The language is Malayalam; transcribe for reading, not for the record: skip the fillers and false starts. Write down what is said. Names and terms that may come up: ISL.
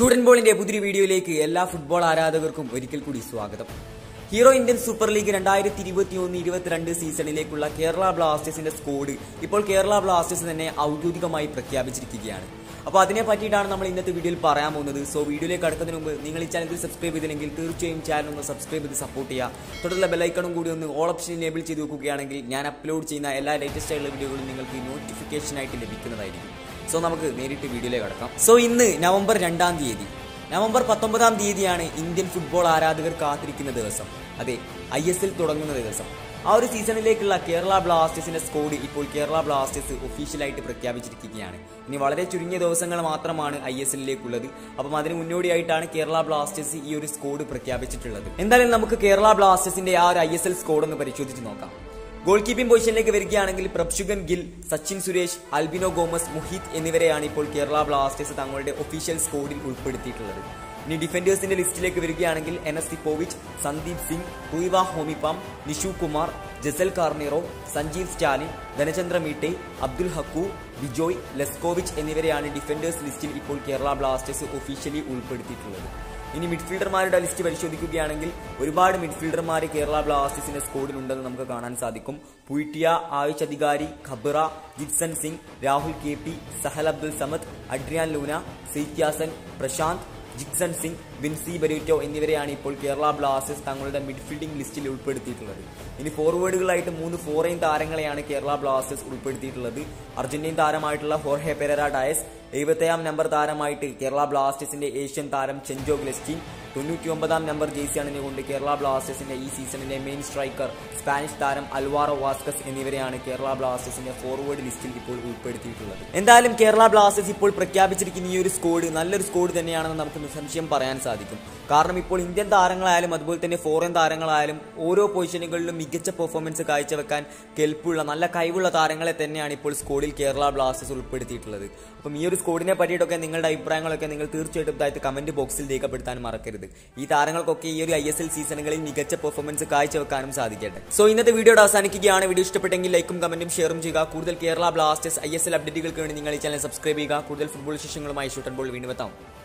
ഷൂട്ടൻ ബോളിന്റെ പുതിയ വീഡിയോയിലേക്ക് എല്ലാ ഫുട്ബോൾ ആരാധകർക്കും ഒരിക്കൽ കൂടി സ്വാഗതം. ഹീറോ ഇന്ത്യൻ സൂപ്പർ ലീഗ് 2021-22 സീസണിലേക്കുള്ള കേരള ബ്ലാസ്റ്റേഴ്സിന്റെ സ്കോഡ് ഇപ്പോൾ കേരള ബ്ലാസ്റ്റേഴ്സ് തന്നെ ഔദ്യോഗികമായി പ്രഖ്യാപിച്ചിരിക്കുകയാണ്. അപ്പോൾ അതിനെ പറ്റിയിട്ടാണ് നമ്മൾ ഇന്നത്തെ വീഡിയോയിൽ പറയാൻ പോകുന്നത്. സോ വീഡിയോയിലേക്ക് അടുക്കുന്നതിന് മുമ്പ് നിങ്ങൾ ഈ ചാനൽ സബ്സ്ക്രൈബ് ചെയ്തില്ലെങ്കിൽ തീർച്ചയായും ചാനൽ ഒന്ന് സബ്സ്ക്രൈബ് ചെയ്ത് സപ്പോർട്ട് ചെയ്യുക. തുടർന്ന് ബെൽ ഐക്കണും കൂടി ഒന്ന് ഓൾ ഓപ്ഷൻ എനേബിൾ ചെയ്ത് നോക്കുകയാണെങ്കിൽ ഞാൻ അപ്ലോഡ് ചെയ്യുന്ന എല്ലാ ലേറ്റസ്റ്റ് ആയിട്ടുള്ള വീഡിയോകളും നിങ്ങൾക്ക് നോട്ടിഫിക്കേഷനായിട്ട് ലഭിക്കുന്നതായിരിക്കും. സോ നമുക്ക് നേരിട്ട് വീഡിയോയിലേക്ക് കടക്കാം. സോ ഇന്ന് നവംബർ 19 തീയതിയാണ് ഇന്ത്യൻ ഫുട്ബോൾ ആരാധകർ കാത്തിരിക്കുന്ന ദിവസം. അതെ, ISL തുടങ്ങുന്ന ദിവസം. ആ ഒരു സീസണിലേക്കുള്ള കേരള ബ്ലാസ്റ്റേഴ്സിന്റെ സ്കോഡ് ഇപ്പോൾ കേരള ബ്ലാസ്റ്റേഴ്സ് ഒഫീഷ്യലായിട്ട് പ്രഖ്യാപിച്ചിരിക്കുകയാണ്. ഇനി വളരെ ചുരുങ്ങിയ ദിവസങ്ങൾ മാത്രമാണ് ISLലേക്കുള്ളത്. അപ്പം അതിന് മുന്നോടിയായിട്ടാണ് കേരള ബ്ലാസ്റ്റേഴ്സ് ഈ ഒരു സ്കോഡ് പ്രഖ്യാപിച്ചിട്ടുള്ളത്. എന്തായാലും നമുക്ക് കേരള ബ്ലാസ്റ്റേഴ്സിന്റെ ആ ഒരു ISL സ്കോഡ് ഒന്ന് പരിശോധിച്ച് നോക്കാം. ഗോൾ കീപ്പിംഗ് പൊസിഷനിലേക്ക് വരികയാണെങ്കിൽ പ്രഭ്സുഗൻ ഗിൽ, സച്ചിൻ സുരേഷ്, ആൽബിനോ ഗോമസ്, മുഹീത് എന്നിവരെയാണ് ഇപ്പോൾ കേരള ബ്ലാസ്റ്റേഴ്സ് തങ്ങളുടെ ഒഫീഷ്യൽ സ്കോഡിൽ ഉൾപ്പെടുത്തിയിട്ടുള്ളത്. ഇനി ഡിഫൻഡേഴ്സിന്റെ ലിസ്റ്റിലേക്ക് വരികയാണെങ്കിൽ N.S. തിപ്പോവിച്ച്, സന്ദീപ് സിംഗ്, കുയിവ ഹോമിപ്പം, നിഷു കുമാർ, ജൈസൽ കാർണിറോ, സഞ്ജീവ് സ്റ്റാലിൻ, ഗനചന്ദ്ര മീട്ടെ, അബ്ദുൽ ഹക്കു, ബിജോയ്, ലെസ്കോവിച്ച് എന്നിവരെയാണ് ഡിഫൻഡേഴ്സ് ലിസ്റ്റിൽ ഇപ്പോൾ കേരള ബ്ലാസ്റ്റേഴ്സ് ഒഫീഷ്യലി ഉൾപ്പെടുത്തിയിട്ടുള്ളത്. ഇനി മിഡ്ഫീൽഡർമാരുടെ ലിസ്റ്റ് പരിശോധിക്കുകയാണെങ്കിൽ ഒരുപാട് മിഡ്ഫീൽഡർമാർ കേരള ബ്ലാസ്റ്റേഴ്സിന്റെ സ്കോഡിലുണ്ടെന്ന് നമുക്ക് കാണാൻ സാധിക്കും. Puitea, Ayush Adhikari, Khabra, Jeakson Singh, Rahul KP, Sahal Abdul Samad, Adrian Luna, Seityasen, Prashant, Jeakson Singh, Vincy ബെരിറ്റോ എന്നിവരെയാണ് ഇപ്പോൾ കേരള ബ്ലാസ്റ്റേഴ്സ് തങ്ങളുടെ മിഡ്ഫീൽഡിംഗ് ലിസ്റ്റിൽ ഉൾപ്പെടുത്തിയിട്ടുള്ളത്. ഇനി ഫോർവേഡുകളായിട്ട് 3 ഫോറിൻ താരങ്ങളെയാണ് കേരള ബ്ലാസ്റ്റേഴ്സ് ഉൾപ്പെടുത്തിയിട്ടുള്ളത്. അർജന്റീൻ താരമായിട്ടുള്ള ഹോർഹെ പെരേര ഡയസ്, 75-ാം നമ്പർ താരമായിട്ട് കേരള ബ്ലാസ്റ്റേഴ്സിന്റെ ഏഷ്യൻ താരം ചെഞ്ചോ ഗ്ലെസ്റ്റിൻ, 99-ാം നമ്പർ ജേഴ്സിയാണിനെ കൊണ്ട് കേരള ബ്ലാസ്റ്റേഴ്സിന്റെ ഈ സീസണിലെ മെയിൻ സ്ട്രൈക്കർ സ്പാനിഷ് താരം അൽവാറോ വാസ്കസ് എന്നിവരെയാണ് കേരള ബ്ലാസ്റ്റേഴ്സിന്റെ ഫോർവേഡ് ലിസ്റ്റിൽ ഇപ്പോൾ ഉൾപ്പെടുത്തിയിട്ടുള്ളത്. എന്തായാലും കേരള ബ്ലാസ്റ്റേഴ്സ് ഇപ്പോൾ പ്രഖ്യാപിച്ചിരിക്കുന്ന ഈ ഒരു സ്കോഡ് നല്ലൊരു സ്കോഡ് തന്നെയാണെന്ന് നമുക്ക് നിസ്സംശയം പറയാൻ സാധിക്കും. കാരണം ഇപ്പോൾ ഇന്ത്യൻ താരങ്ങളായാലും അതുപോലെ തന്നെ ഫോറിൻ താരങ്ങളായാലും ഓരോ പൊസിഷനുകളിലും മികച്ച പെർഫോമൻസ് കാഴ്ചവെക്കാൻ കെൽപ്പുള്ള നല്ല കഴിവുള്ള താരങ്ങളെ തന്നെയാണ് ഇപ്പോൾ സ്കോഡിൽ കേരള ബ്ലാസ്റ്റേഴ്സ് ഉൾപ്പെടുത്തിയിട്ടുള്ളത്. അപ്പം ഈ ഒരു സ്കോഡിനെ പറ്റിയിട്ടൊക്കെ നിങ്ങളുടെ അഭിപ്രായങ്ങളൊക്കെ നിങ്ങൾ തീർച്ചയായിട്ടും താഴത്തെ കമന്റ് ബോക്സിൽ രേഖപ്പെടുത്താൻ മറക്കരുത്. ഈ താരങ്ങൾക്കൊക്കെ ഈ ഒരു ISL സീസണുകളിൽ മികച്ച പെർഫോമൻസ് കാഴ്ചവെക്കാനും സാധിക്കട്ടെ. സോ ഇന്നത്തെ വീഡിയോ അവസാനിക്കുകയാണ്. വീഡിയോ ഇഷ്ടപ്പെട്ടെങ്കിൽ ലൈക്കും കമന്റും ഷെയറും ചെയ്യുക. കൂടുതൽ കേരള ബ്ലാസ്റ്റേഴ്സ് ISL അപ്ഡേറ്റുകൾക്ക് വേണ്ടി നിങ്ങൾ ഈ ചാനൽ സബ്സ്ക്രൈബ് ചെയ്യുക. കൂടുതൽ ഫുട്ബോൾ വിശേഷങ്ങളുമായി ഷൂട്ടൻ ബോൾ വീണ്ടും എത്താം.